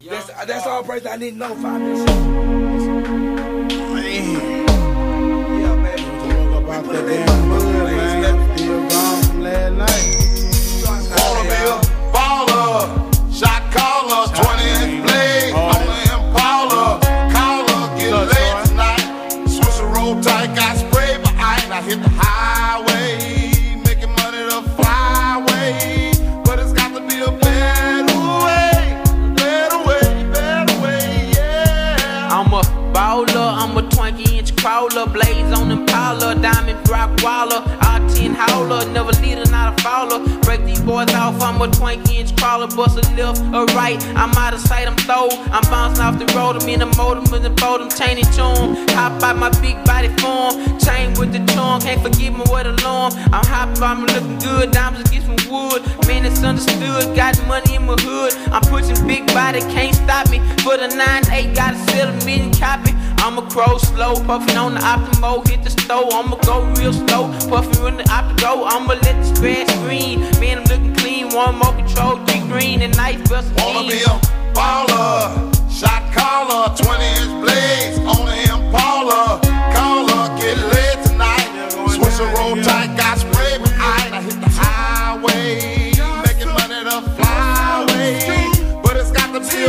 That's all price I need to know, 5 minutes. Man. Yeah, baby. We put up that damn mud, man. Still gone from last night. Cornerville, baller, shot caller, 20-inch blade, on the Impala, collar, get laid tonight. Switch the road tight, got sprayed by Ike, I hit the highway, making money to flyway. I'm a 20-inch crawler, blades on Impala, diamond rock waller, I-10 howler, never leader, not a fowler. Break these boys off, I'm a 20-inch crawler, bust a left or right, I'm out of sight, I'm throw. I'm bouncing off the road, I'm in the motor, with the boat, I'm chaining to him. Hop out my big body form, chain with the charm, can't forgive me with alarm. I'm hopping, I'm looking good, diamonds get some wood, man it's understood, got money in my hood. I'm pushing big body, can't stop me, for the 9-8, gotta sell a million copy. I'ma crow slow, puffin' on the Optimo, hit the stove, I'ma go real slow, puffin' on the Optimo, I'ma let the spread screen, man I'm looking clean, one more control, G-green, and nice bust a wanna be a baller, shot caller, 20-inch blades, on the Impala, caller, get lit tonight, switch the road tight, got sprayed with ice, I hit the highway, making money to fly away, but it's got to be a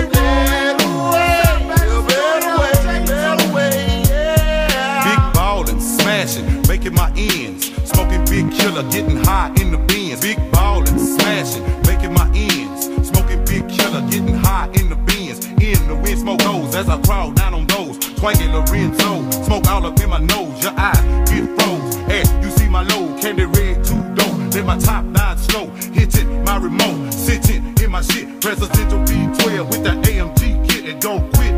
making my ends, smoking big killer, getting high in the bins. Big ballin', smashing, making my ends, smoking big killer, getting high in the bins. In the wind, smoke goes as I crawl down on those. Twangin' Lorenzo, smoke all up in my nose. Your eyes get froze as you see my load. Candy red, too dope. Let my top nine slow, hitting my remote, sitting in my shit. Presidential B12 with the AMG kit, and don't quit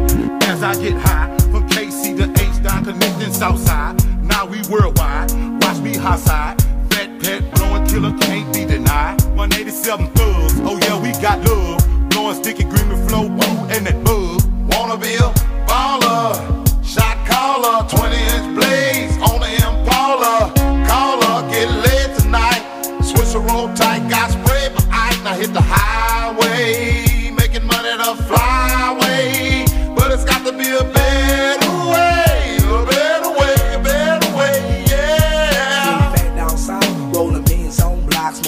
as I get high. From KC to H, down connecting Southside. Now we worldwide, watch me high side. Fat pet, blowing killer, can't be denied. 187 thugs, oh yeah, we got love. Blowing sticky, green with flow, woo, and that bug. Wanna be a baller, shot caller, 20-inch blades on the Impala. Caller, get lit tonight. Switch the road tight, got sprayed by Ike, now hit the highway. Making money to fly away, but it's got to be a better way.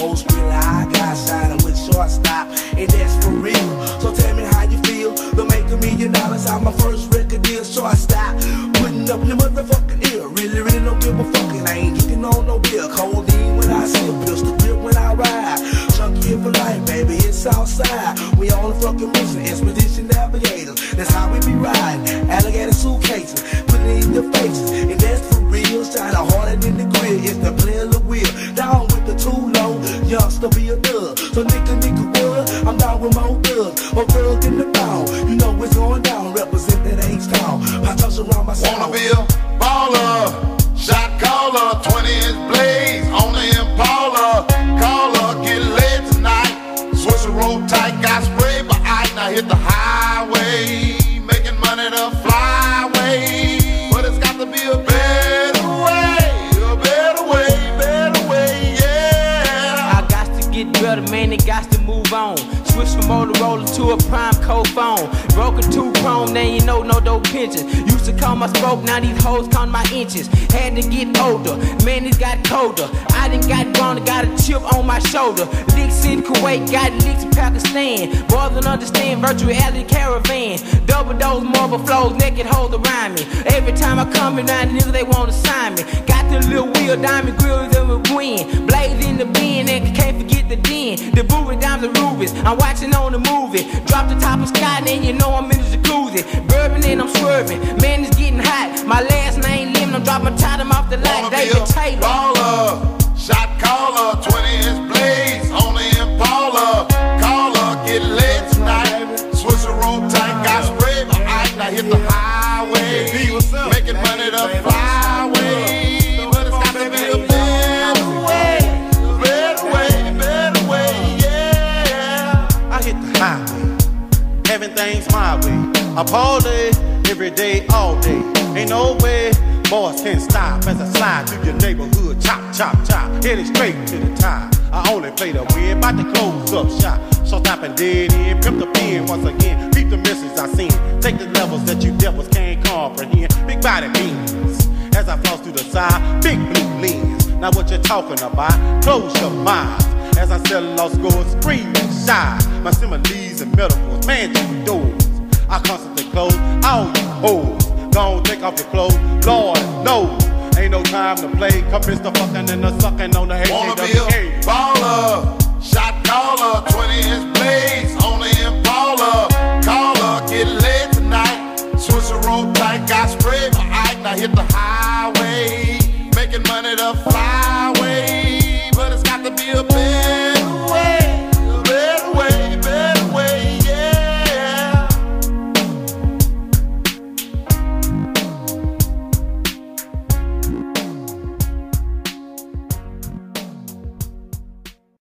Most really I got shining with short stop, and that's for real. So tell me how you feel. They'll make $1 million out my first record deal. Short stop, putting up your motherfucking ear. Really don't give a fucking. I ain't getting on no bill. Codeine when I sip, pills to grip when I ride. Chunky for life, baby, it's outside. We on the fucking mission, expedition navigators. That's how we be riding. Alligator suitcases, putting it in your faces, and that's for real. Shining harder than the grill. It's the player the wheel. Down with the too low. Youngster be a thug, so nigga wood. I'm down with my own thugs, my thug in the bound. You know what's going down, represent that H.A.W.K. I touch around my soul. Wanna be a baller, shot caller, 20-inch blades on the Impala. Caller, get lit tonight. Switch the road tight, got sprayed by Ike, now hit the highway. Making money to fly away, but it's got to be a better way. Better man, they got to move on. Switch from Motorola to a prime cold phone. Broken too chrome, now you know no dope pinching. Used to call my stroke, now these hoes count my inches. Had to get older, man it got colder. I done got grown and got a chip on my shoulder. Licks in Kuwait, got licks in Pakistan. Boys don't understand, virtual alley caravan. Double dose, marble flows, naked hoes around me. Every time I come in, now niggas they wanna sign me. Got the little wheel, diamond grill, then we win. Blades in the bin, and can't forget the den. The booty dimes and rubies, I'm watching on the movie. Drop the top of sky, then you know I'm in the jacuzzi. Bourbon and I'm swerving, man it's getting hot. My last name Lim, I'm dropping Totem off the light. David Taylor. Baller, shot caller, 20-inch blades on the Impala. Caller, get lit tonight. Switch the road tight, got sprayed by Ike, now hit the highway. Making money to fly away. Everything's my way. I party every day, all day. Ain't no way boys can stop as I slide through your neighborhood. Chop, chop, chop, heading straight to the top. I only play the win, bout to close up shop. So stopping dead end, pimp the pen once again. Peep the misses I seen. Take the levels that you devils can't comprehend. Big body beans as I floss through the side. Big blue lens. Now what you talking about? Close your mind. As I settle off scores, screaming shy. My similes and metaphors, man through doors. I constantly close all you hoes. Don't take off your clothes, Lord knows. Ain't no time to play. Cup is the fucking and the sucking on the H.A.W.K. Baller.